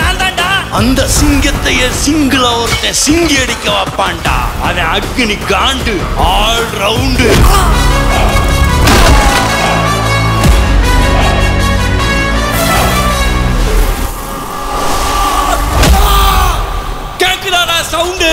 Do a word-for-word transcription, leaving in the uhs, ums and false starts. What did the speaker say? நான் தான்டா. அந்த சிங்கத்தையே சிங்கிள ஒருத்த சிங்கி அடிக்க வைப்பான்டா. அவன் அக்னி காண்டு, ஆல் ரவுண்டு. கேக்குதாடா சவுண்டு?